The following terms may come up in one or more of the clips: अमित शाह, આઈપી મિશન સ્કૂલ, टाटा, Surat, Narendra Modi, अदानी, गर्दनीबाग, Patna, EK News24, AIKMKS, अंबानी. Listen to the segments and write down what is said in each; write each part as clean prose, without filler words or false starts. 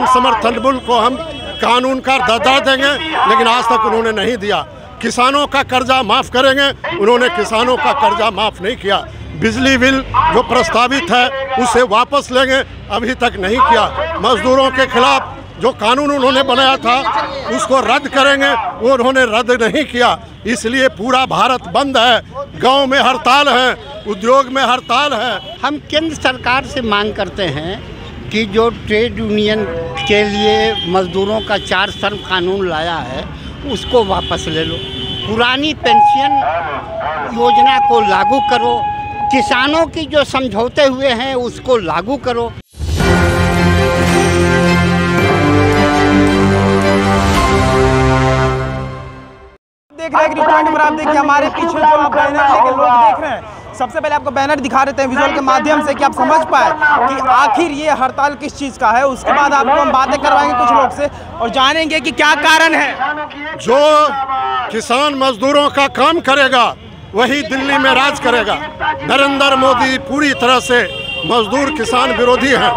किसान समर्थन मूल्य को हम कानून का दर्जा देंगे, लेकिन आज तक उन्होंने नहीं दिया। किसानों का कर्जा माफ़ करेंगे, उन्होंने किसानों का कर्जा माफ़ नहीं किया। बिजली बिल जो प्रस्तावित है उसे वापस लेंगे, अभी तक नहीं किया। मजदूरों के खिलाफ जो कानून उन्होंने बनाया था उसको रद्द करेंगे, वो उन्होंने रद्द नहीं किया। इसलिए पूरा भारत बंद है, गांव में हड़ताल है, उद्योग में हड़ताल है। हम केंद्र सरकार से मांग करते हैं कि जो ट्रेड यूनियन के लिए मजदूरों का 4 श्रम कानून लाया है उसको वापस ले लो, पुरानी पेंशन योजना को लागू करो, किसानों की जो समझौते हुए हैं उसको लागू करो। देख रहे हैं रिपोर्ट पर, आप देखिए हमारे पीछे जो आप बैनर लेके लोग देख रहे हैं, सबसे पहले आपको बैनर दिखा देते हैं विजुअल के माध्यम से कि आप समझ पाए कि आखिर ये हड़ताल किस चीज़ का है। उसके बाद आपको हम बातें करवाएंगे कुछ लोग से और जानेंगे कि क्या कारण है। जो किसान मजदूरों का काम करेगा वही दिल्ली में राज करेगा। नरेंद्र मोदी पूरी तरह से मजदूर किसान विरोधी है।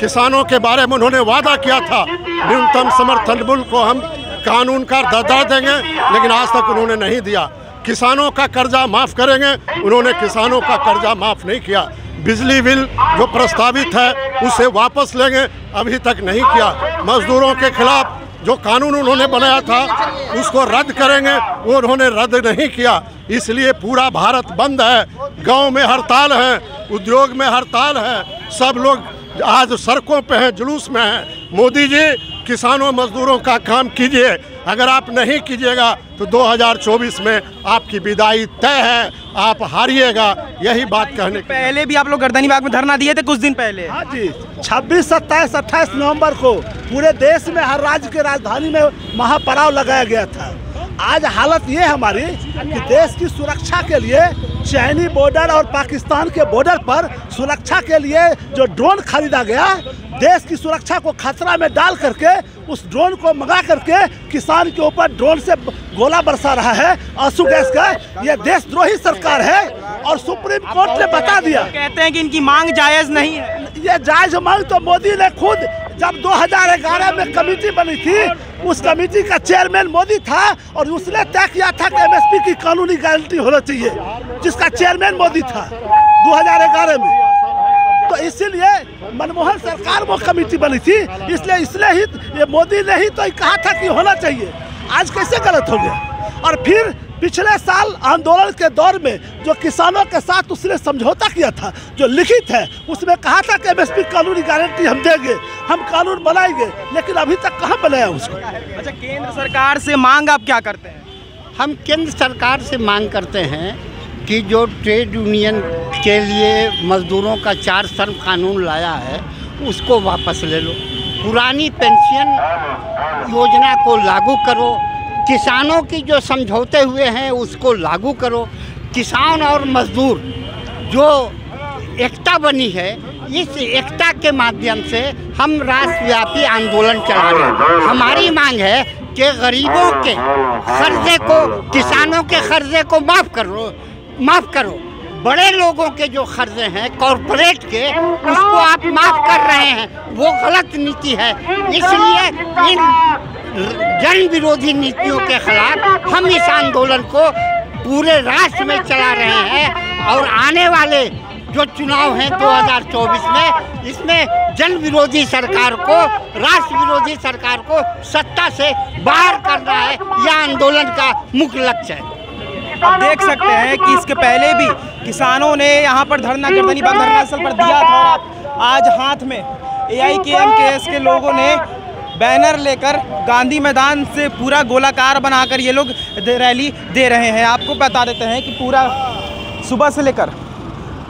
किसानों के बारे में उन्होंने वादा किया था न्यूनतम समर्थन मूल्य को हम कानून का दर्जा देंगे, लेकिन आज तक उन्होंने नहीं दिया। किसानों का कर्जा माफ़ करेंगे, उन्होंने किसानों का कर्जा माफ़ नहीं किया। बिजली बिल जो प्रस्तावित है उसे वापस लेंगे, अभी तक नहीं किया। मजदूरों के खिलाफ जो कानून उन्होंने बनाया था उसको रद्द करेंगे, वो उन्होंने रद्द नहीं किया। इसलिए पूरा भारत बंद है, गांव में हड़ताल है, उद्योग में हड़ताल है, सब लोग आज सड़कों पर हैं, जुलूस में हैं। मोदी जी किसानों मजदूरों का काम कीजिए, अगर आप नहीं कीजिएगा तो 2024 में आपकी विदाई तय है, आप हारिएगा। यही बात कहने पहले भी आप लोग गर्दनीबाग में धरना दिए थे कुछ दिन पहले। हाँ जी, 26, 27, 28 नवंबर को पूरे देश में हर राज्य के राजधानी में महापड़ाव लगाया गया था। आज हालत ये हमारी कि देश की सुरक्षा के लिए चाइनी बॉर्डर और पाकिस्तान के बॉर्डर पर सुरक्षा के लिए जो ड्रोन खरीदा गया, देश की सुरक्षा को खतरा में डाल करके उस ड्रोन को मंगा करके किसान के ऊपर ड्रोन से गोला बरसा रहा है आंसू गैस का। यह देशद्रोही सरकार है और सुप्रीम कोर्ट ने बता दिया, कहते हैं कि इनकी मांग जायज़ नहीं है। ये जायज़ मांग तो मोदी ने खुद, जब 2011 में कमेटी बनी थी उस कमेटी का चेयरमैन मोदी था और उसने तय किया था कि एमएसपी की कानूनी गारंटी होना चाहिए, जिसका चेयरमैन मोदी था 2011 में। तो इसीलिए मनमोहन सरकार वो कमेटी बनी थी, इसलिए मोदी ने ही तो कहा था कि होना चाहिए। आज कैसे गलत हो गया? और फिर पिछले साल आंदोलन के दौर में जो किसानों के साथ उसने समझौता किया था, जो लिखित है, उसमें कहा था कि एमएसपी कानूनी गारंटी हम देंगे, हम कानून बनाएंगे, लेकिन अभी तक कहाँ बनाया उसको? अच्छा, केंद्र सरकार से मांग आप क्या करते हैं? हम केंद्र सरकार से मांग करते हैं कि जो ट्रेड यूनियन के लिए मजदूरों का 4 श्रम कानून लाया है उसको वापस ले लो, पुरानी पेंशन योजना को लागू करो, किसानों की जो समझौते हुए हैं उसको लागू करो। किसान और मजदूर जो एकता बनी है, इस एकता के माध्यम से हम राष्ट्रव्यापी आंदोलन चला रहे हैं। हमारी मांग है कि गरीबों के कर्जे को, किसानों के कर्जे को माफ़ करो। बड़े लोगों के जो कर्जे हैं कॉरपोरेट के, उसको आप माफ़ कर रहे हैं, वो गलत नीति है। इसलिए इन जन विरोधी नीतियों के खिलाफ हम इस आंदोलन को पूरे राष्ट्र में चला रहे हैं और आने वाले जो चुनाव हैं 2024 में, इसमें जन विरोधी सरकार को, राष्ट्र विरोधी सरकार को सत्ता से बाहर करना है, यह आंदोलन का मुख्य लक्ष्य है। आप देख सकते हैं कि इसके पहले भी किसानों ने यहाँ पर धरना गर्दनीबाग धरना स्थल पर दिया था और आज हाथ में AIKMKS के लोगों ने बैनर लेकर गांधी मैदान से पूरा गोलाकार बनाकर ये लोग रैली दे रहे हैं। आपको बता देते हैं कि पूरा सुबह से लेकर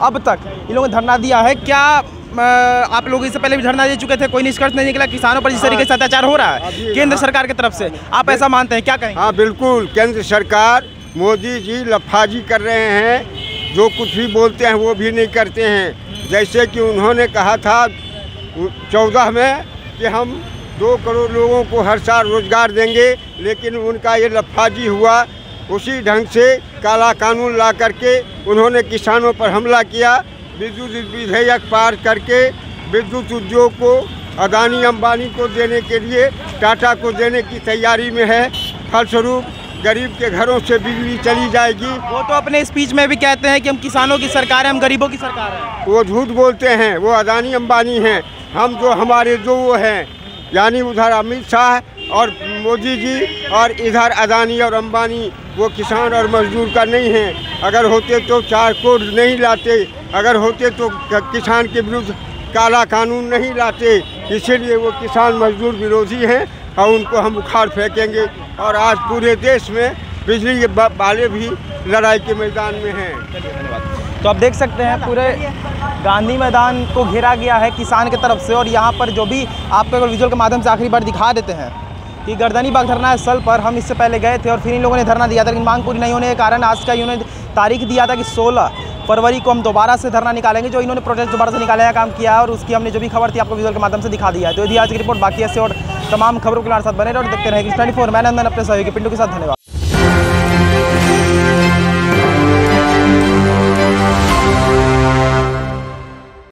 अब तक ये लोगों ने धरना दिया है। क्या आप लोग इससे पहले भी धरना दे चुके थे, कोई निष्कर्ष नहीं निकला? किसानों पर जिस तरीके से अत्याचार हो रहा है केंद्र सरकार की तरफ से, आप ऐसा मानते हैं, क्या कहें? हाँ बिल्कुल, केंद्र सरकार मोदी जी लफाजी कर रहे हैं, जो कुछ भी बोलते हैं वो भी नहीं करते हैं। जैसे कि उन्होंने कहा था 2014 में कि हम 2 करोड़ लोगों को हर साल रोजगार देंगे, लेकिन उनका ये लफाजी हुआ। उसी ढंग से काला कानून ला करके उन्होंने किसानों पर हमला किया, विद्युत विधेयक पार करके विद्युत उद्योग को अदानी अंबानी को देने के लिए, टाटा को देने की तैयारी में है। फलस्वरूप गरीब के घरों से बिजली चली जाएगी। वो तो अपने स्पीच में भी कहते हैं कि हम किसानों की सरकार है, हम गरीबों की सरकार है। वो झूठ बोलते हैं, वो अदानी अंबानी हैं। हम जो हमारे जो वो हैं, यानी उधर अमित शाह और मोदी जी और इधर अदानी और अंबानी, वो किसान और मजदूर का नहीं है। अगर होते तो 4 करोड़ नहीं लाते, अगर होते तो किसान के विरुद्ध काला कानून नहीं लाते। इसीलिए वो किसान मजदूर विरोधी हैं और उनको हम उखाड़ फेंकेंगे। और आज पूरे देश में बिजली वाले भी लड़ाई के मैदान में हैं। तो आप देख सकते हैं पूरे गांधी मैदान को घेरा गया है किसान की तरफ से। और यहाँ पर जो भी आपको विजुअल के माध्यम से आखिरी बार दिखा देते हैं कि गर्दनी बाग धरना स्थल पर हम इससे पहले गए थे और फिर इन लोगों ने धरना दिया था, लेकिन मांग पूरी नहीं होने के कारण आज का इन्होंने तारीख दिया था कि 16 फरवरी को हम दोबारा से धरना निकालेंगे। जो इन्होंने प्रोटेस्ट दोबारा से निकालने का काम किया है और उसकी हमने जो भी खबर थी आपको विजुअल के माध्यम से दिखा दिया है। तो यदि आज की रिपोर्ट बाकी ऐसे और तमाम खबरों के हमारे साथ बने रहो और देखते रहेंगे 24। मैं नंदन अपने सहयोगी पिंटू के साथ, धन्यवाद।